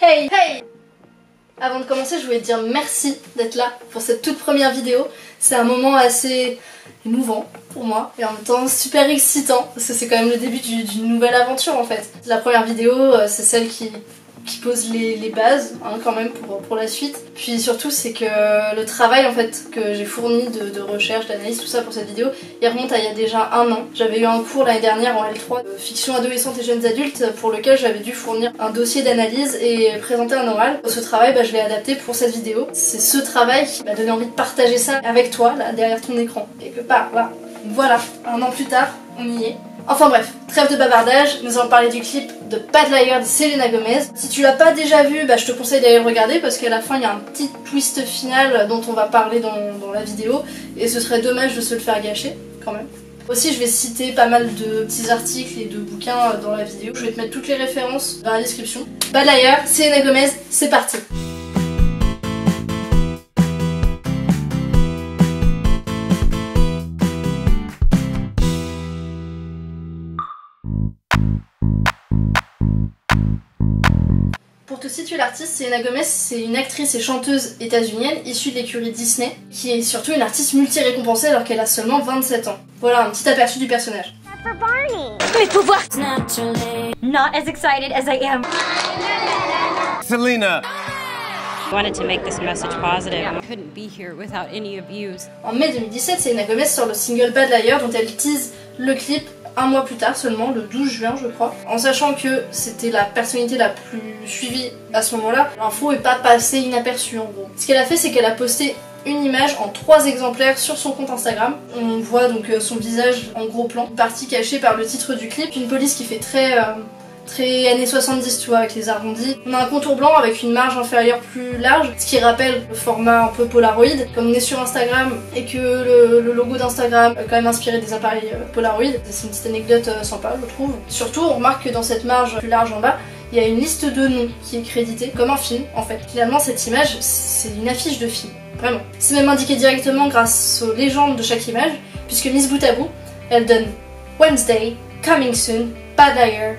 hey, hey. Avant de commencer, je voulais te dire merci d'être là pour cette toute première vidéo. C'est un moment assez émouvant pour moi et en même temps super excitant parce que c'est quand même le début d'une nouvelle aventure en fait. La première vidéo, c'est celle qui pose les bases hein, quand même pour la suite. Puis surtout c'est que le travail en fait que j'ai fourni de recherche, d'analyse, tout ça pour cette vidéo, il remonte à il y a déjà un an. J'avais eu un cours l'année dernière en L3 de fiction adolescente et jeunes adultes pour lequel j'avais dû fournir un dossier d'analyse et présenter un oral. Ce travail je l'ai adapté pour cette vidéo. C'est ce travail qui m'a donné envie de partager ça avec toi là derrière ton écran. Et que bah, voilà, un an plus tard, on y est. Enfin bref, trêve de bavardage, nous allons parler du clip de Bad Liar de Selena Gomez. Si tu l'as pas déjà vu, je te conseille d'aller le regarder parce qu'à la fin il y a un petit twist final dont on va parler dans la vidéo et ce serait dommage de se le faire gâcher quand même. Aussi je vais citer pas mal de petits articles et de bouquins dans la vidéo, je vais te mettre toutes les références dans la description. Bad Liar, Selena Gomez, c'est parti. Pour te situer l'artiste, Selena Gomez, c'est une actrice et chanteuse états-unienne issue de l'écurie Disney, qui est surtout une artiste multi-récompensée alors qu'elle a seulement 27 ans. Voilà un petit aperçu du personnage. Mes pouvoirs. Not as excited as I am. Selena. I wanted to make this message positive. I couldn't be here without any abuse. En mai 2017, Selena Gomez sort le single Bad Liar dont elle tease le clip un mois plus tard seulement, le 12 juin je crois, en sachant que c'était la personnalité la plus suivie à ce moment-là, l'info est pas passée inaperçue en gros. Ce qu'elle a fait c'est qu'elle a posté une image en 3 exemplaires sur son compte Instagram. On voit donc son visage en gros plan, une partie cachée par le titre du clip, une police qui fait très années 70 tu vois, avec les arrondis. On a un contour blanc avec une marge inférieure plus large, ce qui rappelle le format un peu Polaroid. Comme on est sur Instagram et que le logo d'Instagram est quand même inspiré des appareils Polaroid, c'est une petite anecdote sympa je trouve. Surtout on remarque que dans cette marge plus large en bas, il y a une liste de noms qui est créditée, comme un film en fait. Finalement cette image c'est une affiche de film, vraiment. C'est même indiqué directement grâce aux légendes de chaque image, puisque mise bout à bout, elle donne Wednesday, Coming Soon, Bad Liar,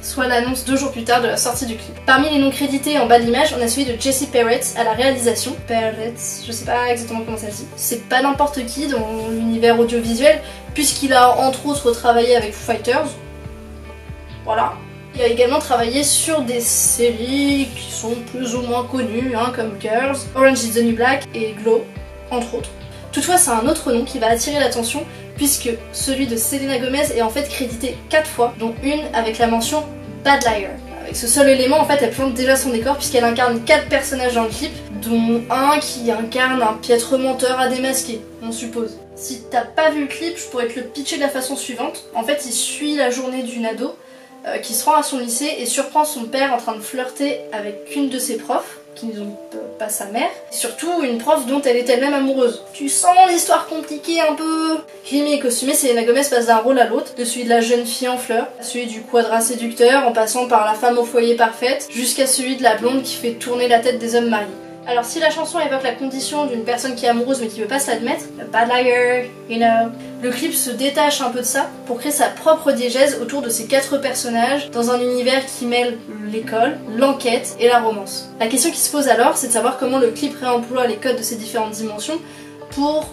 soit l'annonce 2 jours plus tard de la sortie du clip. Parmi les noms crédités en bas de l'image, on a celui de Jesse Peretz à la réalisation. Peretz, je sais pas exactement comment ça se dit. C'est pas n'importe qui dans l'univers audiovisuel, puisqu'il a entre autres travaillé avec Foo Fighters. Voilà. Il a également travaillé sur des séries qui sont plus ou moins connues, hein, comme Girls, Orange Is the New Black et Glow, entre autres. Toutefois, c'est un autre nom qui va attirer l'attention, puisque celui de Selena Gomez est en fait crédité 4 fois, dont une avec la mention Bad Liar. Avec ce seul élément, en fait, elle plante déjà son décor puisqu'elle incarne 4 personnages dans le clip, dont un qui incarne un piètre menteur à démasquer, on suppose. Si t'as pas vu le clip, je pourrais te le pitcher de la façon suivante. En fait, il suit la journée d'une ado qui se rend à son lycée et surprend son père en train de flirter avec une de ses profs, qui ne sont pas sa mère, et surtout une prof dont elle est elle-même amoureuse. Tu sens l'histoire compliquée un peu. Grimée et costumée, Selena Gomez passe d'un rôle à l'autre, de celui de la jeune fille en fleurs, à celui du quadra séducteur en passant par la femme au foyer parfaite, jusqu'à celui de la blonde qui fait tourner la tête des hommes mariés. Alors si la chanson évoque la condition d'une personne qui est amoureuse mais qui veut pas se l'admettre, Bad Liar, you know, le clip se détache un peu de ça pour créer sa propre diégèse autour de ces 4 personnages dans un univers qui mêle l'école, l'enquête et la romance. La question qui se pose alors, c'est de savoir comment le clip réemploie les codes de ces différentes dimensions pour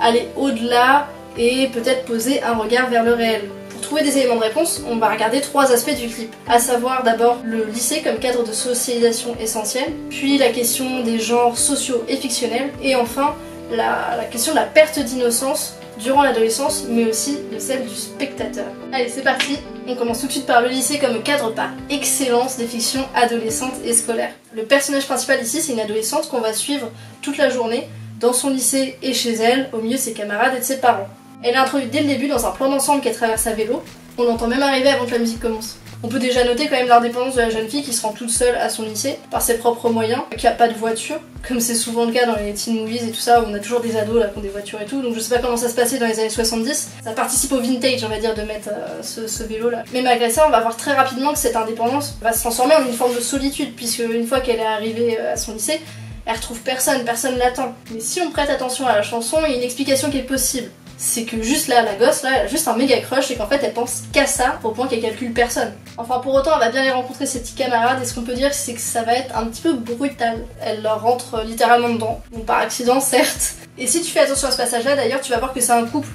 aller au-delà et peut-être poser un regard vers le réel. Pour trouver des éléments de réponse, on va regarder 3 aspects du clip, à savoir d'abord le lycée comme cadre de socialisation essentiel, puis la question des genres sociaux et fictionnels, et enfin la question de la perte d'innocence durant l'adolescence, mais aussi de celle du spectateur. Allez, c'est parti. On commence tout de suite par le lycée comme cadre par excellence des fictions adolescentes et scolaires. Le personnage principal ici, c'est une adolescente qu'on va suivre toute la journée, dans son lycée et chez elle, au milieu de ses camarades et de ses parents. Elle est introduite dès le début dans un plan d'ensemble qu'elle traverse à vélo, on l'entend même arriver avant que la musique commence. On peut déjà noter quand même l'indépendance de la jeune fille qui se rend toute seule à son lycée, par ses propres moyens, qui n'a pas de voiture, comme c'est souvent le cas dans les teen movies et tout ça, où on a toujours des ados là, qui ont des voitures et tout, donc je sais pas comment ça se passait dans les années 70, ça participe au vintage on va dire de mettre ce vélo là. Mais malgré ça on va voir très rapidement que cette indépendance va se transformer en une forme de solitude, puisque une fois qu'elle est arrivée à son lycée, elle retrouve personne, personne l'attend. Mais si on prête attention à la chanson, il y a une explication qui est possible. c'est que juste là, la gosse là, elle a juste un méga crush et qu'en fait elle pense qu'à ça au point qu'elle calcule personne. Enfin pour autant elle va bien les rencontrer ses petits camarades et ce qu'on peut dire c'est que ça va être un petit peu brutal. Elle leur rentre littéralement dedans, donc par accident certes. Et si tu fais attention à ce passage là d'ailleurs tu vas voir que c'est un couple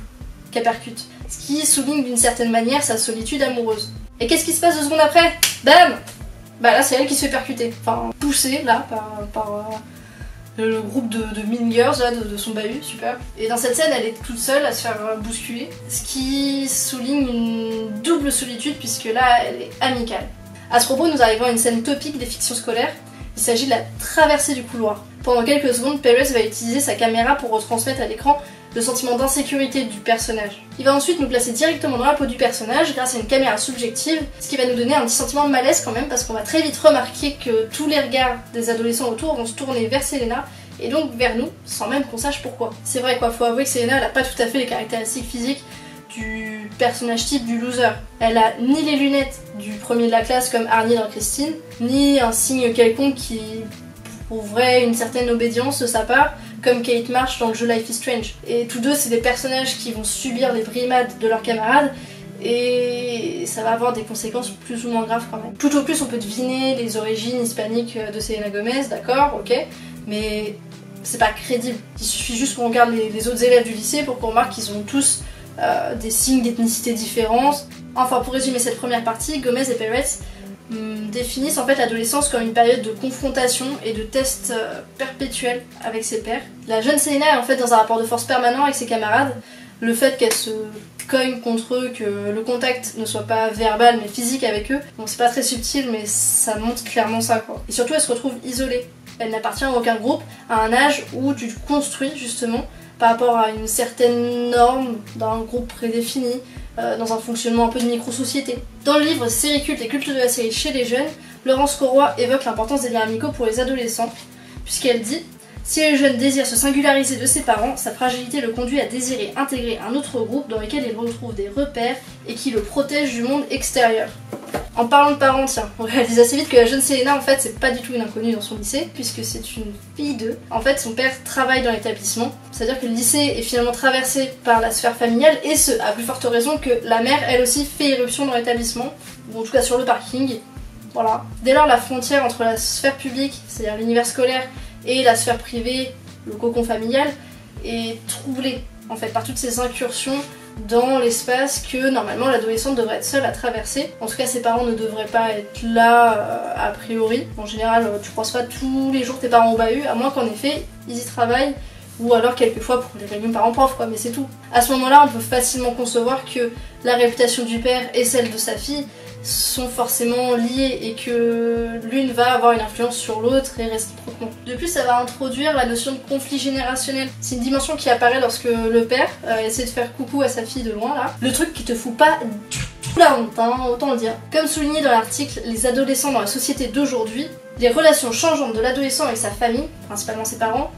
qu'elle percute. Ce qui souligne d'une certaine manière sa solitude amoureuse. Et qu'est-ce qui se passe 2 secondes après? Bam! Bah là c'est elle qui se fait percuter, enfin poussée là par le groupe de mean girls là, de son bahut, super. Et dans cette scène elle est toute seule à se faire bousculer, ce qui souligne une double solitude puisque là elle est amicale. À ce propos nous arrivons à une scène topique des fictions scolaires, il s'agit de la traversée du couloir. Pendant quelques secondes Perez va utiliser sa caméra pour retransmettre à l'écran le sentiment d'insécurité du personnage. Il va ensuite nous placer directement dans la peau du personnage grâce à une caméra subjective, ce qui va nous donner un petit sentiment de malaise quand même parce qu'on va très vite remarquer que tous les regards des adolescents autour vont se tourner vers Selena et donc vers nous, sans même qu'on sache pourquoi. C'est vrai quoi, faut avouer que Selena elle a pas tout à fait les caractéristiques physiques du personnage type du loser. Elle a ni les lunettes du premier de la classe comme Arnie dans Christine, ni un signe quelconque qui prouverait une certaine obédience de sa part, comme Kate Marsh dans le jeu Life is Strange. Et tous deux, c'est des personnages qui vont subir les brimades de leurs camarades et ça va avoir des conséquences plus ou moins graves quand même. Tout au plus, on peut deviner les origines hispaniques de Selena Gomez, d'accord, ok, mais c'est pas crédible. Il suffit juste qu'on regarde les autres élèves du lycée pour qu'on remarque qu'ils ont tous des signes d'ethnicité différentes. Enfin, pour résumer cette première partie, Gomez et Peretz définissent en fait l'adolescence comme une période de confrontation et de test perpétuel avec ses pairs. La jeune Selena est en fait dans un rapport de force permanent avec ses camarades. Le fait qu'elle se cogne contre eux, que le contact ne soit pas verbal mais physique avec eux, bon c'est pas très subtil mais ça montre clairement ça quoi. Et surtout elle se retrouve isolée, elle n'appartient à aucun groupe, à un âge où tu te construis justement par rapport à une certaine norme d'un groupe prédéfini, dans un fonctionnement un peu de micro-société. Dans le livre Série culte et culte de la série chez les jeunes, Laurence Corroy évoque l'importance des liens amicaux pour les adolescents, puisqu'elle dit « Si le jeune désire se singulariser de ses parents, sa fragilité le conduit à désirer intégrer un autre groupe dans lequel il retrouve des repères et qui le protège du monde extérieur. » En parlant de parents, tiens, on réalise assez vite que la jeune Selena en fait c'est pas du tout une inconnue dans son lycée, puisque c'est une fille d'eux. En fait son père travaille dans l'établissement, c'est-à-dire que le lycée est finalement traversé par la sphère familiale, et ce, à plus forte raison que la mère elle aussi fait irruption dans l'établissement, ou en tout cas sur le parking, voilà. Dès lors la frontière entre la sphère publique, c'est-à-dire l'univers scolaire, et la sphère privée, le cocon familial, est troublée en fait par toutes ces incursions dans l'espace que normalement l'adolescente devrait être seule à traverser. En tout cas ses parents ne devraient pas être là a priori. En général tu croises pas tous les jours tes parents au bahut, à moins qu'en effet ils y travaillent ou alors quelquefois pour des réunions parents-prof quoi, mais c'est tout. À ce moment-là on peut facilement concevoir que la réputation du père et celle de sa fille sont forcément liées et que l'une va avoir une influence sur l'autre et réciproquement. De plus, ça va introduire la notion de conflit générationnel. C'est une dimension qui apparaît lorsque le père essaie de faire coucou à sa fille de loin là. Le truc qui te fout pas du tout la honte, hein, autant le dire. Comme souligné dans l'article, les adolescents dans la société d'aujourd'hui, les relations changeantes de l'adolescent avec sa famille, principalement ses parents,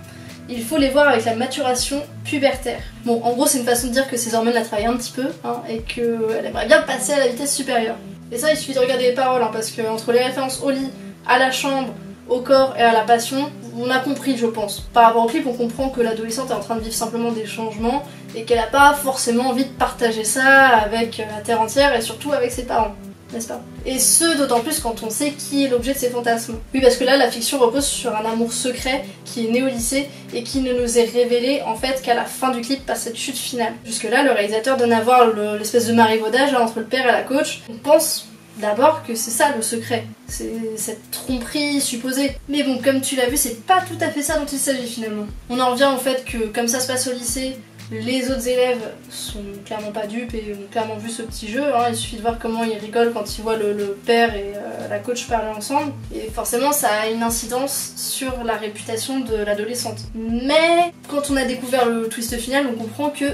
il faut les voir avec la maturation pubertaire. Bon, en gros, c'est une façon de dire que ses hormones la travaillent un petit peu hein, et qu'elle aimerait bien passer à la vitesse supérieure. Et ça, il suffit de regarder les paroles, hein, parce que entre les références au lit, à la chambre, au corps et à la passion, on a compris, je pense. Par rapport au clip, on comprend que l'adolescente est en train de vivre simplement des changements et qu'elle n'a pas forcément envie de partager ça avec la terre entière et surtout avec ses parents, n'est-ce pas? Et ce, d'autant plus quand on sait qui est l'objet de ses fantasmes. Oui, parce que là, la fiction repose sur un amour secret qui est né au lycée et qui ne nous est révélé en fait qu'à la fin du clip par cette chute finale. Jusque-là, le réalisateur donne à voir l'espèce de marivaudage là, entre le père et la coach. On pense d'abord que c'est ça le secret, c'est cette tromperie supposée. Mais bon, comme tu l'as vu, c'est pas tout à fait ça dont il s'agit finalement. On en revient au fait que, comme ça se passe au lycée, les autres élèves sont clairement pas dupes et ont clairement vu ce petit jeu, hein. Il suffit de voir comment ils rigolent quand ils voient le père et la coach parler ensemble. Et forcément ça a une incidence sur la réputation de l'adolescente. Mais quand on a découvert le twist final, on comprend que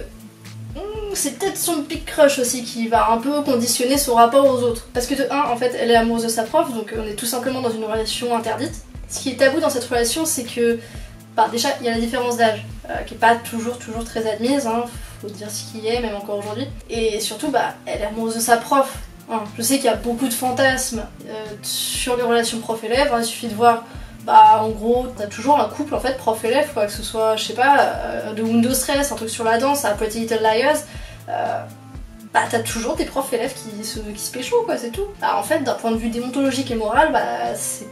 c'est peut-être son big crush aussi qui va un peu conditionner son rapport aux autres. Parce que de 1, en fait elle est amoureuse de sa prof, donc on est tout simplement dans une relation interdite. Ce qui est tabou dans cette relation c'est que, bah déjà il y a la différence d'âge qui est pas toujours très admise, hein, faut dire ce qu'il est, même encore aujourd'hui. Et surtout bah elle est amoureuse de sa prof, hein. Je sais qu'il y a beaucoup de fantasmes sur les relations prof-élève, hein. Il suffit de voir Bah en gros, t'as toujours un couple en fait prof-élève, quoi, que ce soit, je sais pas, de Windows 13, un truc sur la danse, à Pretty Little Liars, bah t'as toujours des profs-élèves qui se pécho, quoi, c'est tout. Bah en fait, d'un point de vue déontologique et moral, bah c'est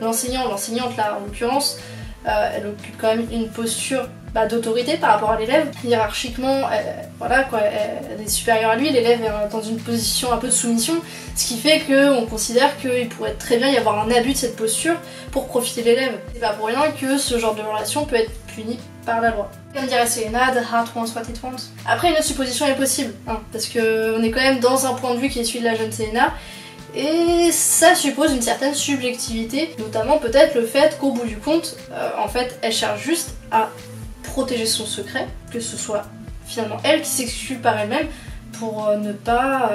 l'enseignant, l'enseignante là en l'occurrence, elle occupe quand même une posture d'autorité par rapport à l'élève. Hiérarchiquement, voilà quoi, elle est supérieure à lui, l'élève est dans une position un peu de soumission, ce qui fait qu'on considère qu'il pourrait très bien y avoir un abus de cette posture pour profiter de l'élève. C'est pas pour rien que ce genre de relation peut être puni par la loi. Comme dirait Selena, the heart wants what it wants. Après, une autre supposition est possible, hein, parce qu'on est quand même dans un point de vue qui est celui de la jeune Selena, et ça suppose une certaine subjectivité, notamment peut-être le fait qu'au bout du compte, en fait, elle cherche juste à protéger son secret, que ce soit finalement elle qui s'excuse par elle-même pour ne pas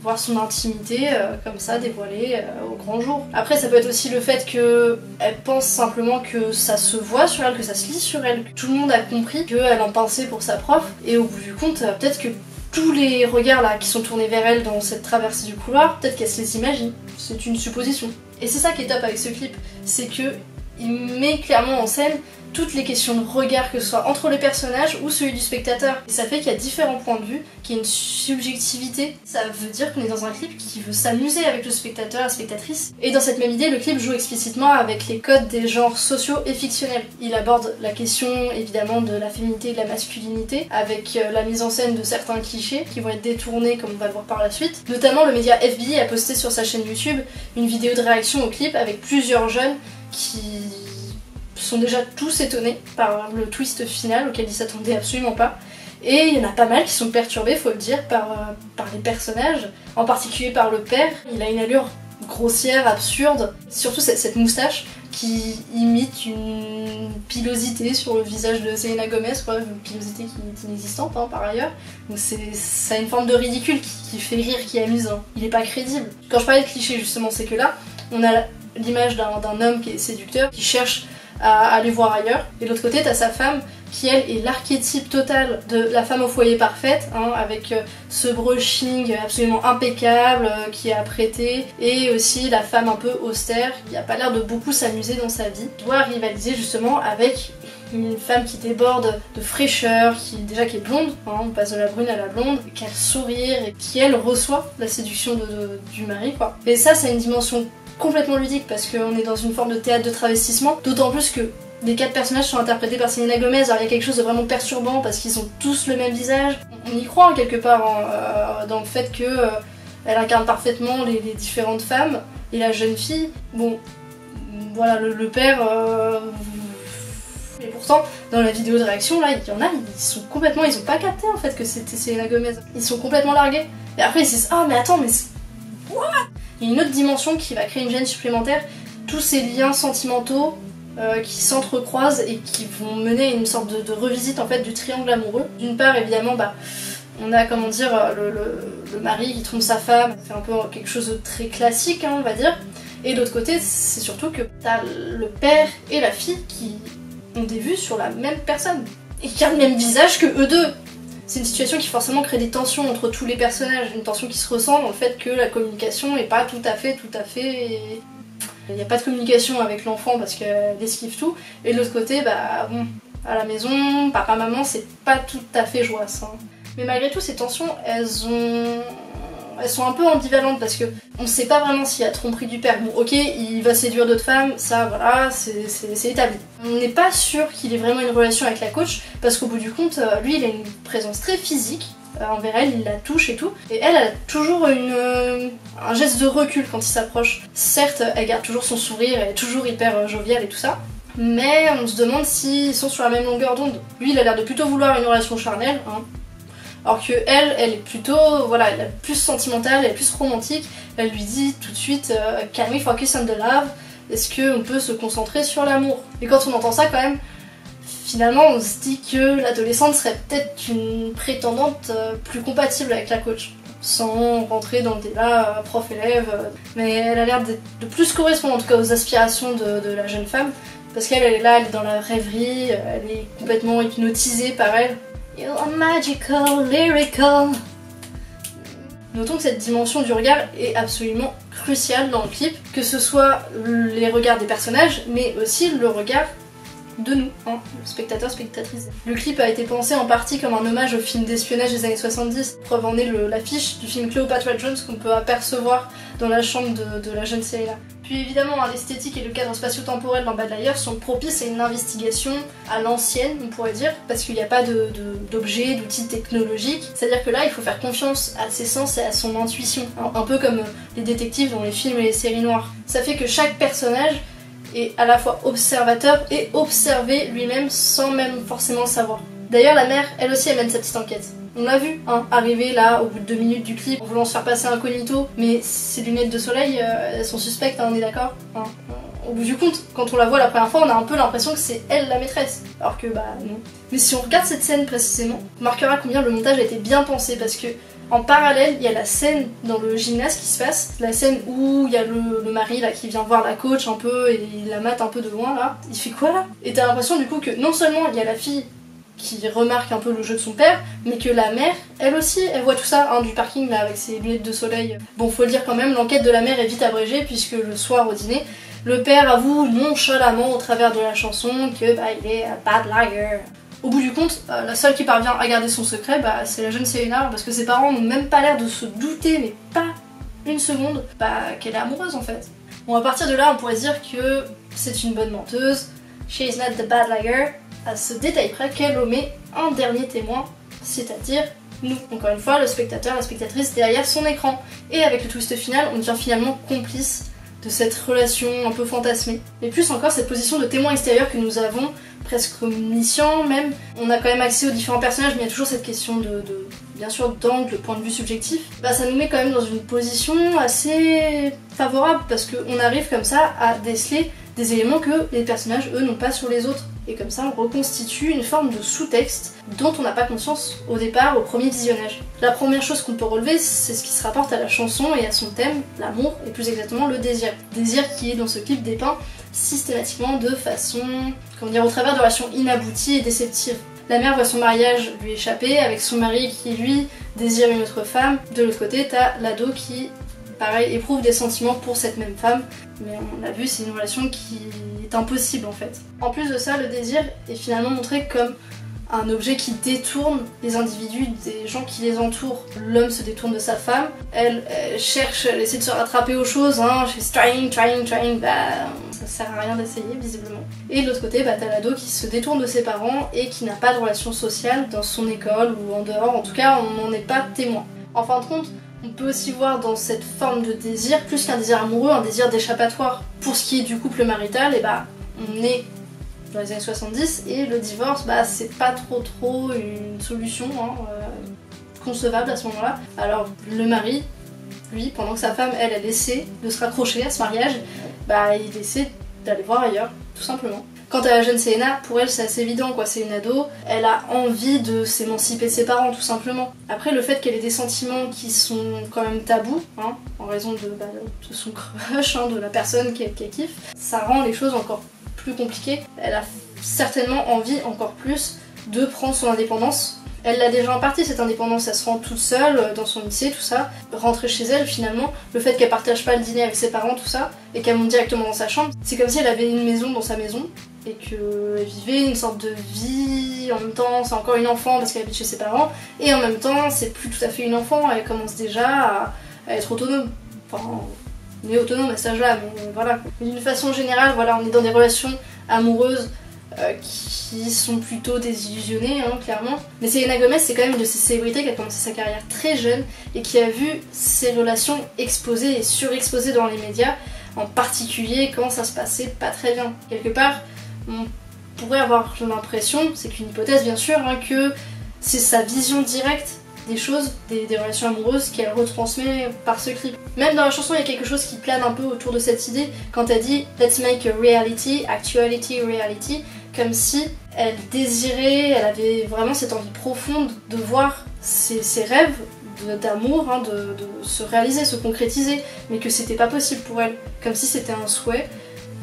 voir son intimité comme ça dévoilée au grand jour. Après ça peut être aussi le fait qu'elle pense simplement que ça se voit sur elle, que ça se lit sur elle. Tout le monde a compris qu'elle en pensait pour sa prof et au bout du compte peut-être que tous les regards là qui sont tournés vers elle dans cette traversée du couloir, peut-être qu'elle se les imagine. C'est une supposition. Et c'est ça qui est top avec ce clip, c'est que il met clairement en scène toutes les questions de regard, que ce soit entre les personnages ou celui du spectateur. Et ça fait qu'il y a différents points de vue, qu'il y a une subjectivité. Ça veut dire qu'on est dans un clip qui veut s'amuser avec le spectateur, la spectatrice. Et dans cette même idée, le clip joue explicitement avec les codes des genres sociaux et fictionnels. Il aborde la question évidemment de la féminité et de la masculinité, avec la mise en scène de certains clichés qui vont être détournés comme on va le voir par la suite. Notamment, le média FBE a posté sur sa chaîne YouTube une vidéo de réaction au clip avec plusieurs jeunes qui sont déjà tous étonnés par le twist final auquel ils s'attendaient absolument pas. Et il y en a pas mal qui sont perturbés, faut le dire, par les personnages, en particulier par le père. Il a une allure grossière, absurde, surtout cette moustache qui imite une pilosité sur le visage de Selena Gomez, quoi, une pilosité qui est inexistante hein, par ailleurs. Donc ça a une forme de ridicule qui fait rire, qui est amusant. Il est pas crédible. Quand je parlais de cliché justement, c'est que là, on a l'image d'un homme qui est séducteur, qui cherche à aller voir ailleurs. Et de l'autre côté, t'as sa femme qui, elle, est l'archétype total de la femme au foyer parfaite, hein, avec ce brushing absolument impeccable qui est apprêté, et aussi la femme un peu austère, qui a pas l'air de beaucoup s'amuser dans sa vie, doit rivaliser justement avec une femme qui déborde de fraîcheur, qui est blonde, hein, on passe de la brune à la blonde, qui a le sourire, et qui, elle, reçoit la séduction du mari, quoi. Et ça, c'est une dimension complètement ludique parce qu'on est dans une forme de théâtre de travestissement, d'autant plus que les quatre personnages sont interprétés par Selena Gomez, alors il y a quelque chose de vraiment perturbant parce qu'ils ont tous le même visage. On y croit en quelque part hein, dans le fait qu'elle incarne parfaitement les différentes femmes et la jeune fille. Bon, voilà, le père... Et pourtant, dans la vidéo de réaction, là, il y en a, ils ont pas capté en fait que c'était Selena Gomez. Ils sont complètement largués. Et après ils se disent, ah mais attends, mais c'est... What? Il y a une autre dimension qui va créer une gêne supplémentaire, tous ces liens sentimentaux qui s'entrecroisent et qui vont mener à une sorte de revisite en fait du triangle amoureux. D'une part évidemment on a comment dire le mari qui trompe sa femme, c'est un peu quelque chose de très classique hein, on va dire. Et de l'autre côté c'est surtout que t'as le père et la fille qui ont des vues sur la même personne et qui ont le même visage que eux deux. C'est une situation qui forcément crée des tensions entre tous les personnages, une tension qui se ressent dans le fait que la communication n'est pas tout à fait... Il n'y a pas de communication avec l'enfant parce qu'elle esquive tout, et de l'autre côté, bon, à la maison, papa-maman, c'est pas tout à fait joyeux. Hein. Mais malgré tout, ces tensions, elles sont un peu ambivalentes parce que on sait pas vraiment s'il y a tromperie du père. Bon, ok, il va séduire d'autres femmes, ça voilà, c'est établi. On n'est pas sûr qu'il ait vraiment une relation avec la coach parce qu'au bout du compte, lui il a une présence très physique envers elle, il la touche et tout. Et elle a toujours un geste de recul quand il s'approche. Certes, elle garde toujours son sourire, elle est toujours hyper joviale et tout ça. Mais on se demande s'ils sont sur la même longueur d'onde. Lui il a l'air de plutôt vouloir une relation charnelle, hein. Alors que elle est plutôt, voilà, elle est plus sentimentale, elle est plus romantique. Elle lui dit tout de suite « Can we focus on the love ?» Est-ce qu'on peut se concentrer sur l'amour? Et quand on entend ça quand même, finalement on se dit que l'adolescente serait peut-être une prétendante plus compatible avec la coach. Sans rentrer dans le débat prof-élève. Mais elle a l'air de plus correspondre en tout cas aux aspirations de la jeune femme. Parce qu'elle est là, elle est dans la rêverie, elle est complètement hypnotisée par elle. You are magical, lyrical. Notons que cette dimension du regard est absolument cruciale dans le clip, que ce soit les regards des personnages, mais aussi le regard de nous, hein, spectateurs, spectatrices. Le clip a été pensé en partie comme un hommage au film d'espionnage des années 70, preuve en est l'affiche du film Cleopatra Jones qu'on peut apercevoir dans la chambre de la jeune Selena. Puis évidemment, hein, l'esthétique et le cadre spatio-temporel dans Bad Liar sont propices à une investigation à l'ancienne, on pourrait dire, parce qu'il n'y a pas d'objets, d'outils technologiques. C'est-à-dire que là, il faut faire confiance à ses sens et à son intuition, hein, un peu comme les détectives dans les films et les séries noires. Ça fait que chaque personnage est à la fois observateur et observé lui-même sans même forcément le savoir. D'ailleurs, la mère, elle aussi, elle mène sa petite enquête. On l'a vu, hein, arriver là au bout de 2 minutes du clip en voulant se faire passer incognito, mais ses lunettes de soleil, elles sont suspectes, hein, on est d'accord, hein. Au bout du compte, quand on la voit la première fois, on a un peu l'impression que c'est elle la maîtresse, alors que bah non. Mais si on regarde cette scène précisément, on remarquera combien le montage a été bien pensé, parce que en parallèle, il y a la scène dans le gymnase qui se passe, la scène où il y a le mari là qui vient voir la coach un peu et il la mate un peu de loin là. Il fait quoi là? Et t'as l'impression du coup que non seulement il y a la fille qui remarque un peu le jeu de son père, mais que la mère, elle aussi, elle voit tout ça, hein, du parking là avec ses lunettes de soleil. Bon, faut le dire quand même, l'enquête de la mère est vite abrégée puisque le soir au dîner, le père avoue nonchalamment au travers de la chanson que bah, il est bad liar. Au bout du compte, la seule qui parvient à garder son secret, bah, c'est la jeune Selena, parce que ses parents n'ont même pas l'air de se douter, mais pas une seconde, bah, qu'elle est amoureuse en fait. Bon, à partir de là, on pourrait dire que c'est une bonne menteuse, she is not the bad liar, à ce détail près qu'elle omet un dernier témoin, c'est-à-dire nous. Encore une fois, le spectateur, la spectatrice derrière son écran. Et avec le twist final, on devient finalement complice de cette relation un peu fantasmée. Mais plus encore, cette position de témoin extérieur que nous avons, presque omniscient même. On a quand même accès aux différents personnages, mais il y a toujours cette question de bien sûr d'angle, point de vue subjectif. Bah, ça nous met quand même dans une position assez favorable, parce qu'on arrive comme ça à déceler des éléments que les personnages, eux, n'ont pas sur les autres. Et comme ça, on reconstitue une forme de sous-texte dont on n'a pas conscience au départ, au premier visionnage. La première chose qu'on peut relever, c'est ce qui se rapporte à la chanson et à son thème, l'amour, et plus exactement le désir. Désir qui est dans ce clip dépeint systématiquement de façon, comment dire, au travers de relations inabouties et déceptives. La mère voit son mariage lui échapper, avec son mari qui, lui, désire une autre femme. De l'autre côté, t'as l'ado qui, pareil, éprouve des sentiments pour cette même femme, mais on l'a vu, c'est une relation qui est impossible en fait. En plus de ça, le désir est finalement montré comme un objet qui détourne les individus des gens qui les entourent. L'homme se détourne de sa femme, elle cherche, elle essaie de se rattraper aux choses, hein, she's trying, bah ça sert à rien d'essayer visiblement. Et de l'autre côté, bah, t'as l'ado qui se détourne de ses parents et qui n'a pas de relation sociale dans son école ou en dehors, en tout cas on n'en est pas témoin. En fin de compte, on peut aussi voir dans cette forme de désir, plus qu'un désir amoureux, un désir d'échappatoire. Pour ce qui est du couple marital, et bah, on est dans les années 70 et le divorce, bah, c'est pas trop une solution, hein, concevable à ce moment-là. Alors le mari, lui, pendant que sa femme, elle essaie de se raccrocher à ce mariage, bah, il essaie d'aller voir ailleurs, tout simplement. Quant à la jeune Selena, pour elle c'est assez évident quoi, c'est une ado, elle a envie de s'émanciper de ses parents tout simplement. Après le fait qu'elle ait des sentiments qui sont quand même tabous, hein, en raison de son crush, hein, de la personne qu'elle kiffe, ça rend les choses encore plus compliquées. Elle a certainement envie encore plus de prendre son indépendance. Elle l'a déjà en partie cette indépendance, elle se rend toute seule dans son lycée, tout ça. Rentrer chez elle finalement, le fait qu'elle partage pas le dîner avec ses parents, tout ça, et qu'elle monte directement dans sa chambre, c'est comme si elle avait une maison dans sa maison, et qu'elle vivait une sorte de vie, en même temps c'est encore une enfant parce qu'elle habite chez ses parents, et en même temps c'est plus tout à fait une enfant, elle commence déjà à être autonome. Enfin, on est autonome à cet âge-là, mais voilà. D'une façon générale, voilà, on est dans des relations amoureuses qui sont plutôt désillusionnées, hein, clairement. Mais Selena Gomez, c'est quand même une de ces célébrités qui a commencé sa carrière très jeune et qui a vu ses relations exposées et surexposées dans les médias, en particulier quand ça se passait pas très bien. Quelque part, on pourrait avoir l'impression, c'est qu'une hypothèse bien sûr, hein, que c'est sa vision directe des choses, des relations amoureuses qu'elle retransmet par ce clip. Même dans la chanson, il y a quelque chose qui plane un peu autour de cette idée quand elle dit « Let's make a reality, actuality, reality », comme si elle désirait, elle avait vraiment cette envie profonde de voir ses rêves d'amour, hein, de se réaliser, se concrétiser, mais que c'était pas possible pour elle, comme si c'était un souhait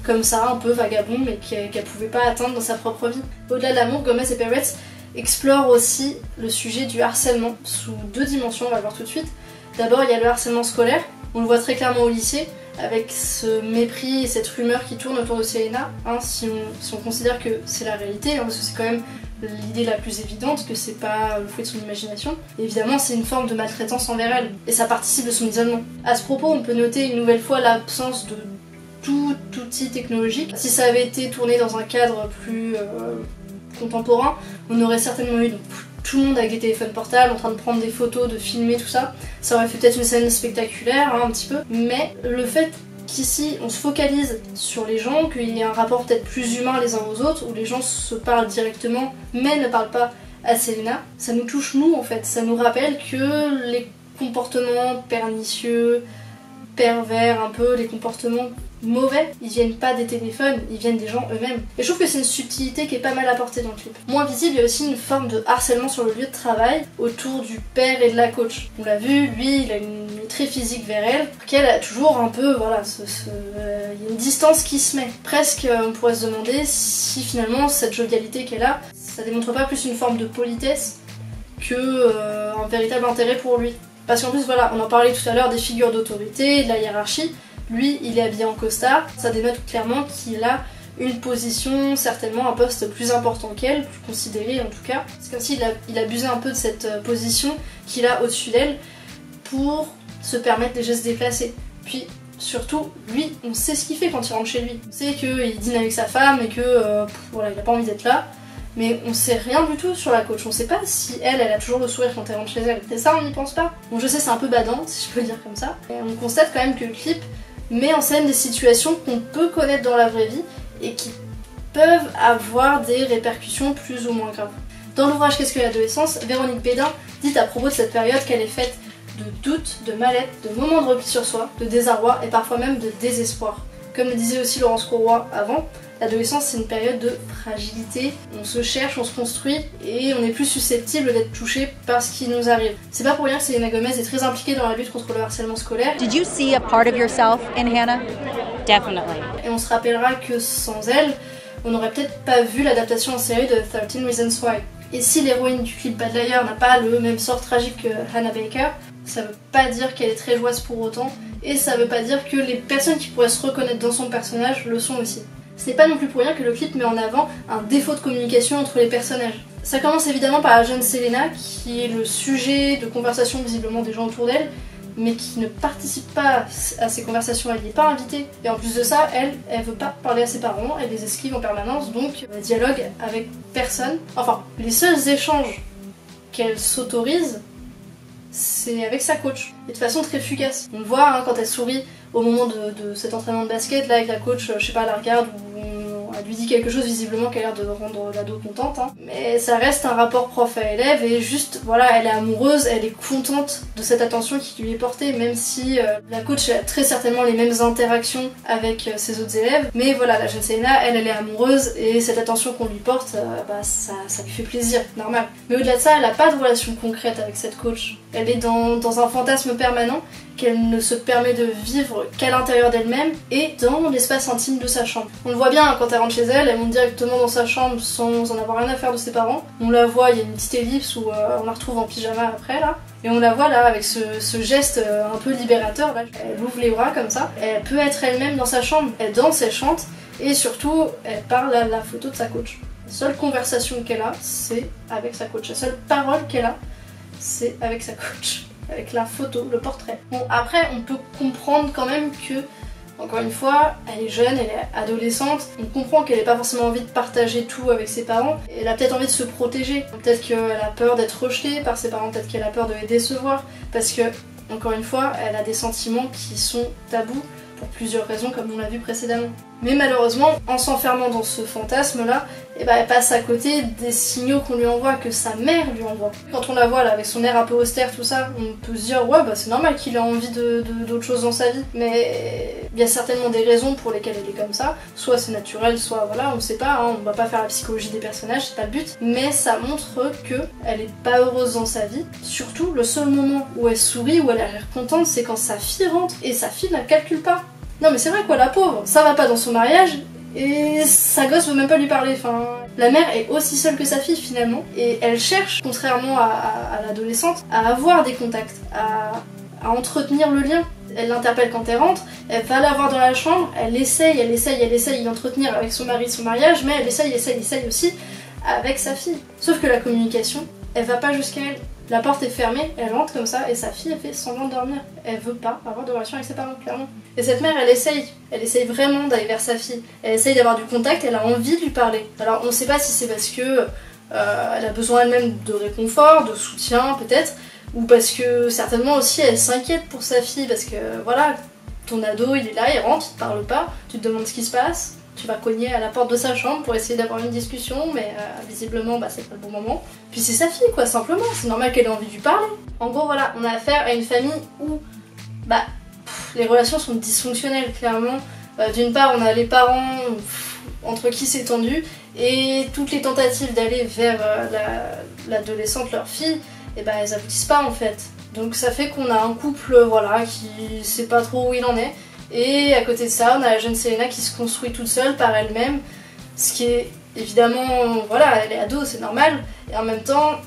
comme ça, un peu vagabond, mais qu'elle pouvait pas atteindre dans sa propre vie. Au-delà de l'amour, Gomez et Peretz explorent aussi le sujet du harcèlement sous deux dimensions, on va le voir tout de suite. D'abord, il y a le harcèlement scolaire, on le voit très clairement au lycée, avec ce mépris et cette rumeur qui tourne autour de Selena, hein, si on considère que c'est la réalité, hein, parce que c'est quand même l'idée la plus évidente, que c'est pas le fruit de son imagination. Et évidemment, c'est une forme de maltraitance envers elle, et ça participe de son isolement. À ce propos, on peut noter une nouvelle fois l'absence de tout outil technologique. Si ça avait été tourné dans un cadre plus contemporain, on aurait certainement eu tout le monde avec des téléphones portables, en train de prendre des photos, de filmer, tout ça. Ça aurait fait peut-être une scène spectaculaire, hein, un petit peu. Mais le fait qu'ici, on se focalise sur les gens, qu'il y a un rapport peut-être plus humain les uns aux autres, où les gens se parlent directement, mais ne parlent pas à Selena, ça nous touche nous, en fait. Ça nous rappelle que les comportements pernicieux, pervers, un peu, les comportements mauvais, ils viennent pas des téléphones, ils viennent des gens eux-mêmes. Et je trouve que c'est une subtilité qui est pas mal apportée dans le clip. Moins visible, il y a aussi une forme de harcèlement sur le lieu de travail autour du père et de la coach. On l'a vu, lui, il a une très physique vers elle, qu'elle a toujours un peu, voilà, il y a une distance qui se met. Presque, on pourrait se demander si finalement cette jovialité qu'elle a, ça démontre pas plus une forme de politesse que un véritable intérêt pour lui. Parce qu'en plus, voilà, on en parlait tout à l'heure des figures d'autorité, de la hiérarchie. Lui, il est habillé en costard, ça dénote clairement qu'il a une position, certainement un poste plus important qu'elle, plus considéré en tout cas. C'est comme s'il abusait un peu de cette position qu'il a au-dessus d'elle pour se permettre des gestes déplacés. Puis surtout, lui, on sait ce qu'il fait quand il rentre chez lui. On sait qu'il dîne avec sa femme et que voilà, il n'a pas envie d'être là. Mais on sait rien du tout sur la coach, on sait pas si elle a toujours le sourire quand elle rentre chez elle. C'est ça, on n'y pense pas. Bon, je sais, c'est un peu badant, si je peux le dire comme ça. Et on constate quand même que le clip met en scène des situations qu'on peut connaître dans la vraie vie et qui peuvent avoir des répercussions plus ou moins graves. Dans l'ouvrage Qu'est-ce que l'adolescence, Véronique Bédin dit à propos de cette période qu'elle est faite de doutes, de mal-être, de moments de repli sur soi, de désarroi et parfois même de désespoir. Comme le disait aussi Laurence Corroy avant, l'adolescence c'est une période de fragilité, on se cherche, on se construit et on est plus susceptible d'être touché par ce qui nous arrive. C'est pas pour rien que Selena Gomez est très impliquée dans la lutte contre le harcèlement scolaire. Did you see a part of yourself in Hannah? Definitely. Et on se rappellera que sans elle, on n'aurait peut-être pas vu l'adaptation en série de 13 Reasons Why. Et si l'héroïne du clip Bad Liar n'a pas le même sort tragique que Hannah Baker, ça veut pas dire qu'elle est très joyeuse pour autant, et ça veut pas dire que les personnes qui pourraient se reconnaître dans son personnage le sont aussi. Ce n'est pas non plus pour rien que le clip met en avant un défaut de communication entre les personnages. Ça commence évidemment par la jeune Selena, qui est le sujet de conversation visiblement des gens autour d'elle, mais qui ne participe pas à ces conversations, elle n'y est pas invitée. Et en plus de ça, elle veut pas parler à ses parents, elle les esquive en permanence, donc elle dialogue avec personne. Enfin, les seuls échanges qu'elle s'autorise, c'est avec sa coach, et de façon très fugace. On le voit hein, quand elle sourit au moment de cet entraînement de basket, là avec la coach, je sais pas, la regarde ou elle lui dit quelque chose visiblement qui a l'air de rendre l'ado contente. Hein. Mais ça reste un rapport prof à élève et juste, voilà, elle est amoureuse, elle est contente de cette attention qui lui est portée, même si la coach a très certainement les mêmes interactions avec ses autres élèves. Mais voilà, la jeune Selena, elle est amoureuse et cette attention qu'on lui porte, ça lui fait plaisir, normal. Mais au-delà de ça, elle n'a pas de relation concrète avec cette coach. Elle est dans un fantasme permanent qu'elle ne se permet de vivre qu'à l'intérieur d'elle-même et dans l'espace intime de sa chambre. On le voit bien quand elle rentre chez elle, elle monte directement dans sa chambre sans en avoir rien à faire de ses parents. On la voit, il y a une petite ellipse où on la retrouve en pyjama après là. Et on la voit là avec ce geste un peu libérateur là. Elle ouvre les bras comme ça. Elle peut être elle-même dans sa chambre. Elle danse, elle chante et surtout elle parle à la photo de sa coach. La seule conversation qu'elle a, c'est avec sa coach. La seule parole qu'elle a, c'est avec sa coach, avec la photo, le portrait. Bon, après, on peut comprendre quand même que, encore une fois, elle est jeune, elle est adolescente, on comprend qu'elle n'a pas forcément envie de partager tout avec ses parents, elle a peut-être envie de se protéger, peut-être qu'elle a peur d'être rejetée par ses parents, peut-être qu'elle a peur de les décevoir, parce que, encore une fois, elle a des sentiments qui sont tabous, pour plusieurs raisons, comme on l'a vu précédemment. Mais malheureusement, en s'enfermant dans ce fantasme-là, eh ben, elle passe à côté des signaux qu'on lui envoie, que sa mère lui envoie. Quand on la voit là, avec son air un peu austère, tout ça, on peut se dire, ouais, bah, c'est normal qu'il ait envie d'autre chose dans sa vie. Mais il y a certainement des raisons pour lesquelles elle est comme ça. Soit c'est naturel, soit voilà, on sait pas, hein, on va pas faire la psychologie des personnages, c'est pas le but. Mais ça montre qu'elle est pas heureuse dans sa vie. Surtout, le seul moment où elle sourit, où elle a l'air contente, c'est quand sa fille rentre, et sa fille ne la calcule pas. Non mais c'est vrai quoi, la pauvre, ça va pas dans son mariage et sa gosse veut même pas lui parler, enfin... La mère est aussi seule que sa fille finalement et elle cherche, contrairement à l'adolescente, à avoir des contacts, à à entretenir le lien. Elle l'interpelle quand elle rentre, elle va la voir dans la chambre, elle essaye d'entretenir avec son mari son mariage, mais elle essaye aussi avec sa fille. Sauf que la communication, elle va pas jusqu'à elle. La porte est fermée, elle rentre comme ça et sa fille, elle fait semblant de dormir. Elle veut pas avoir de relation avec ses parents, clairement. Et cette mère, elle essaye vraiment d'aller vers sa fille. Elle essaye d'avoir du contact, elle a envie de lui parler. Alors on sait pas si c'est parce que elle a besoin elle-même de réconfort, de soutien peut-être, ou parce que certainement aussi elle s'inquiète pour sa fille, parce que voilà, ton ado il est là, il rentre, il te parle pas, tu te demandes ce qui se passe, tu vas cogner à la porte de sa chambre pour essayer d'avoir une discussion, mais visiblement bah, c'est pas le bon moment. Puis c'est sa fille quoi, simplement, c'est normal qu'elle ait envie de lui parler. En gros voilà, on a affaire à une famille où bah, les relations sont dysfonctionnelles clairement. D'une part on a les parents entre qui c'est tendu, et toutes les tentatives d'aller vers l'adolescente, leur fille, et bah elles aboutissent pas en fait. Donc ça fait qu'on a un couple voilà qui sait pas trop où il en est, et à côté de ça on a la jeune Selena qui se construit toute seule par elle-même, ce qui est évidemment, voilà, elle est ado, c'est normal, et en même temps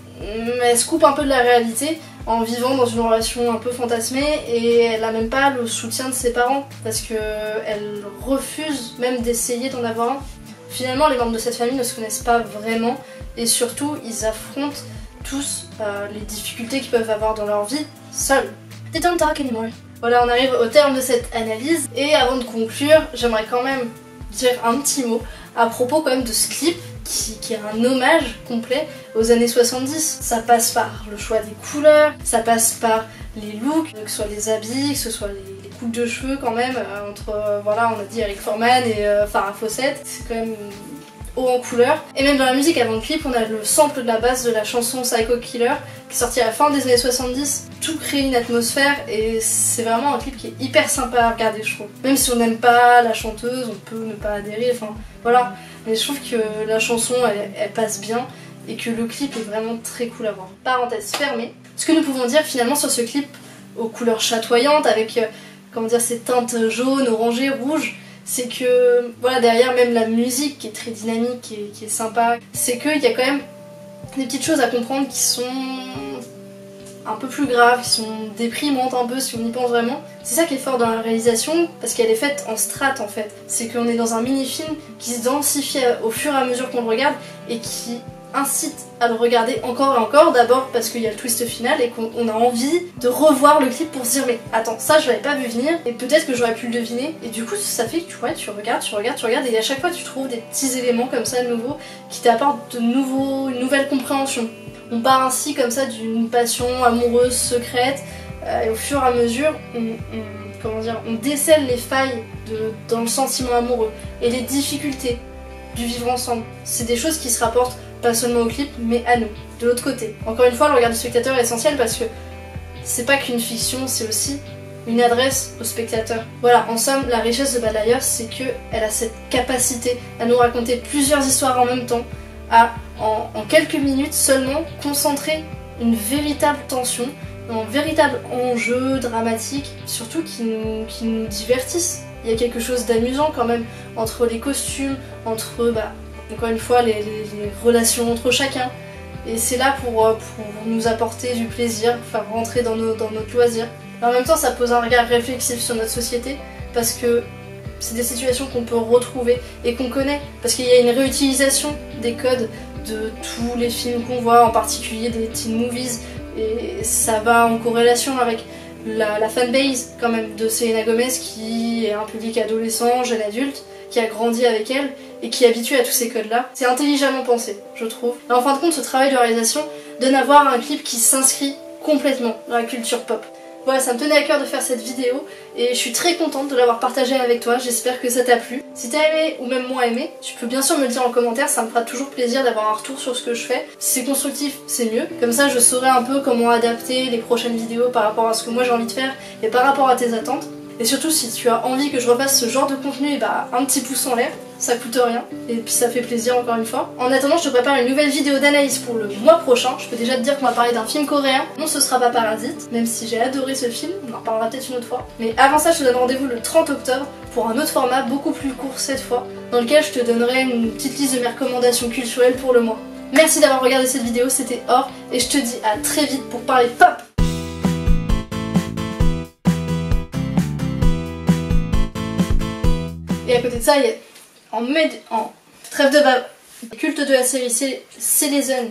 elle se coupe un peu de la réalité en vivant dans une relation un peu fantasmée, et elle a même pas le soutien de ses parents parce que elle refuse même d'essayer d'en avoir un. Finalement les membres de cette famille ne se connaissent pas vraiment, et surtout ils affrontent tous les difficultés qu'ils peuvent avoir dans leur vie seuls. They don't talk anymore. Voilà, on arrive au terme de cette analyse, et avant de conclure, j'aimerais quand même dire un petit mot à propos quand même de ce clip qui est un hommage complet aux années 70. Ça passe par le choix des couleurs, ça passe par les looks, que ce soit les habits, que ce soit les coupes de cheveux quand même, entre, voilà, on a dit Eric Forman et Farah Fawcett, c'est quand même haut en couleur. Et même dans la musique avant le clip, on a le sample de la basse de la chanson Psycho Killer qui est sortie à la fin des années 70. Tout crée une atmosphère et c'est vraiment un clip qui est hyper sympa à regarder, je trouve. Même si on n'aime pas la chanteuse, on peut ne pas adhérer, enfin voilà. Mais je trouve que la chanson elle passe bien et que le clip est vraiment très cool à voir. Parenthèse fermée. Ce que nous pouvons dire finalement sur ce clip aux couleurs chatoyantes avec comment dire, ces teintes jaunes, orangées, rouges, c'est que voilà, derrière même la musique qui est très dynamique et qui est sympa, c'est qu'il y a quand même des petites choses à comprendre qui sont un peu plus graves, qui sont déprimantes un peu si on y pense vraiment. C'est ça qui est fort dans la réalisation, parce qu'elle est faite en strates en fait. C'est qu'on est dans un mini-film qui se densifie au fur et à mesure qu'on le regarde et qui incite à le regarder encore et encore, d'abord parce qu'il y a le twist final et qu'on a envie de revoir le clip pour se dire mais attends, ça je l'avais pas vu venir et peut-être que j'aurais pu le deviner, et du coup ça fait que tu vois, tu regardes et à chaque fois tu trouves des petits éléments comme ça nouveaux qui t'apportent une nouvelle compréhension. On part ainsi comme ça d'une passion amoureuse secrète et au fur et à mesure on décèle les failles dans le sentiment amoureux et les difficultés du vivre ensemble. C'est des choses qui se rapportent pas seulement au clip, mais à nous, de l'autre côté. Encore une fois, le regard du spectateur est essentiel parce que c'est pas qu'une fiction, c'est aussi une adresse au spectateur. Voilà, en somme, la richesse de Bad Liar, c'est qu'elle a cette capacité à nous raconter plusieurs histoires en même temps, à, en quelques minutes seulement, concentrer une véritable tension, un véritable enjeu dramatique, surtout qui nous divertisse. Il y a quelque chose d'amusant quand même, entre les costumes, entre, bah, encore une fois, les relations entre chacun. Et c'est là pour nous apporter du plaisir, pour faire rentrer dans notre loisir. Et en même temps, ça pose un regard réflexif sur notre société, parce que c'est des situations qu'on peut retrouver et qu'on connaît. Parce qu'il y a une réutilisation des codes de tous les films qu'on voit, en particulier des teen movies. Et ça va en corrélation avec la fanbase, quand même, de Selena Gomez, qui est un public adolescent, jeune adulte, qui a grandi avec elle et qui est habitué à tous ces codes-là. C'est intelligemment pensé, je trouve. Et en fin de compte, ce travail de réalisation donne à voir un clip qui s'inscrit complètement dans la culture pop. Voilà, ça me tenait à cœur de faire cette vidéo et je suis très contente de l'avoir partagée avec toi, j'espère que ça t'a plu. Si t'as aimé ou même moins aimé, tu peux bien sûr me le dire en commentaire, ça me fera toujours plaisir d'avoir un retour sur ce que je fais. Si c'est constructif, c'est mieux, comme ça je saurai un peu comment adapter les prochaines vidéos par rapport à ce que moi j'ai envie de faire et par rapport à tes attentes. Et surtout, si tu as envie que je refasse ce genre de contenu, bah un petit pouce en l'air, ça coûte rien, et puis ça fait plaisir encore une fois. En attendant, je te prépare une nouvelle vidéo d'analyse pour le mois prochain. Je peux déjà te dire qu'on va parler d'un film coréen. Non, ce sera pas Parasite, même si j'ai adoré ce film, on en reparlera peut-être une autre fois. Mais avant ça, je te donne rendez-vous le 30 octobre pour un autre format, beaucoup plus court cette fois, dans lequel je te donnerai une petite liste de mes recommandations culturelles pour le mois. Merci d'avoir regardé cette vidéo, c'était Or, et je te dis à très vite pour parler pop. Et à côté de ça, il y a, en trêve de bas, le culte de la série, c'est les zones.